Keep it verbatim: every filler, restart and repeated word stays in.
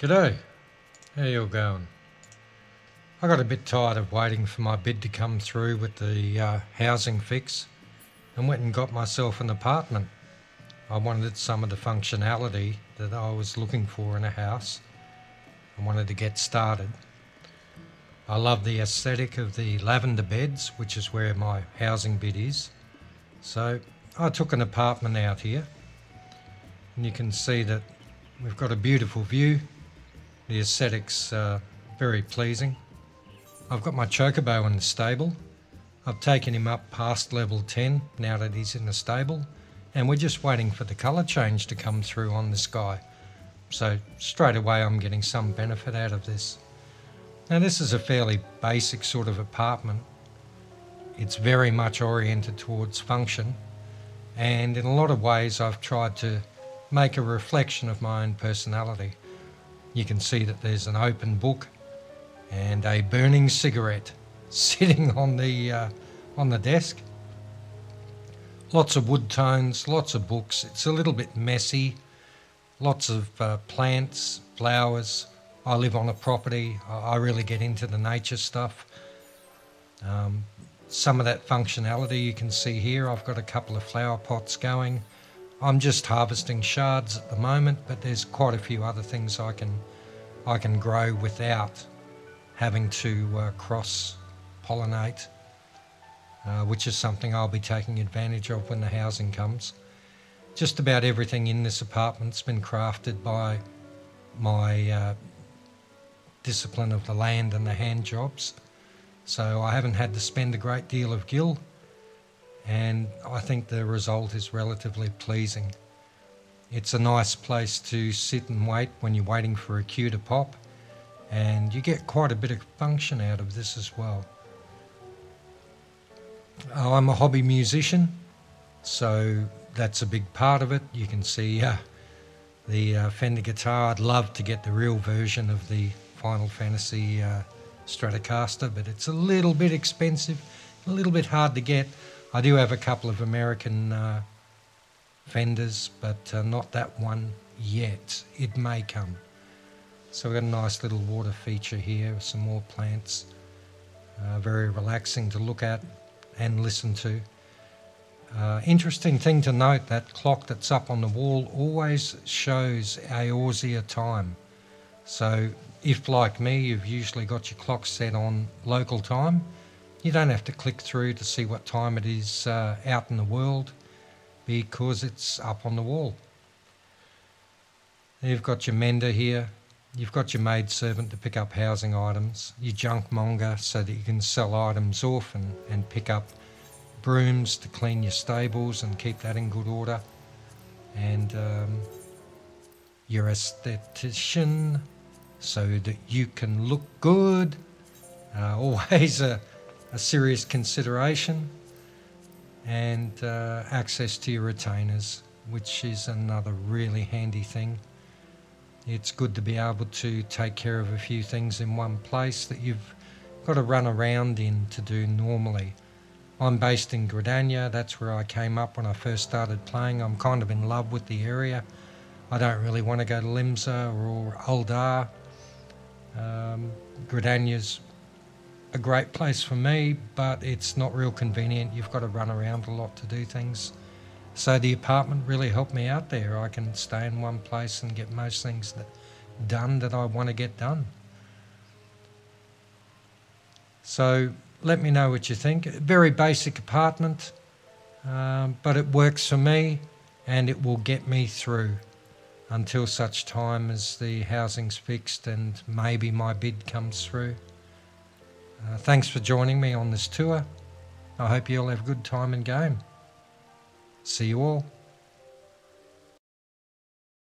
G'day, how you all going? I got a bit tired of waiting for my bid to come through with the uh, housing fix and went and got myself an apartment. I wanted some of the functionality that I was looking for in a house. I wanted to get started. I love the aesthetic of the Lavender Beds, which is where my housing bid is. So I took an apartment out here, and you can see that we've got a beautiful view. The aesthetics are very pleasing. I've got my chocobo in the stable. I've taken him up past level ten now that he's in the stable, and we're just waiting for the colour change to come through on the sky. So straight away I'm getting some benefit out of this. Now this is a fairly basic sort of apartment. It's very much oriented towards function, and in a lot of ways I've tried to make a reflection of my own personality. You can see that there's an open book and a burning cigarette sitting on the, uh, on the desk. Lots of wood tones, lots of books. It's a little bit messy. Lots of uh, plants, flowers. I live on a property. I really get into the nature stuff. Um, some of that functionality you can see here. I've got a couple of flower pots going. I'm just harvesting shards at the moment, but there's quite a few other things I can, I can grow without having to uh, cross-pollinate. Uh, which is something I'll be taking advantage of when the housing comes. Just about everything in this apartment's been crafted by my uh, discipline of the land and the hand jobs. So I haven't had to spend a great deal of gil, and I think the result is relatively pleasing. It's a nice place to sit and wait when you're waiting for a queue to pop, and you get quite a bit of function out of this as well. I'm a hobby musician, so that's a big part of it. You can see uh, the uh, Fender guitar. I'd love to get the real version of the Final Fantasy uh, Stratocaster, but it's a little bit expensive, a little bit hard to get. I do have a couple of American uh, Fenders, but uh, not that one yet. It may come. So we've got a nice little water feature here, some more plants. Uh, very relaxing to look at and listen to. Uh, interesting thing to note, that clock that's up on the wall always shows Eorzea time. So if, like me, you've usually got your clock set on local time, you don't have to click through to see what time it is uh, out in the world, because it's up on the wall. You've got your mender here, you've got your maidservant to pick up housing items, your junkmonger so that you can sell items off and, and pick up brooms to clean your stables and keep that in good order, and um, your aesthetician so that you can look good. Uh, always a, a serious consideration, and uh, access to your retainers, which is another really handy thing. It's good to be able to take care of a few things in one place that you've got to run around in to do normally. I'm based in Gridania. That's where I came up when I first started playing. I'm kind of in love with the area. I don't really want to go to Limsa or Olda. Um, Gridania's a great place for me, but it's not real convenient. You've got to run around a lot to do things. So the apartment really helped me out there. I can stay in one place and get most things that, done that I want to get done. So let me know what you think. Very basic apartment, um, but it works for me, and it will get me through until such time as the housing's fixed and maybe my bid comes through. Uh, thanks for joining me on this tour. I hope you all have a good time and game. See you all.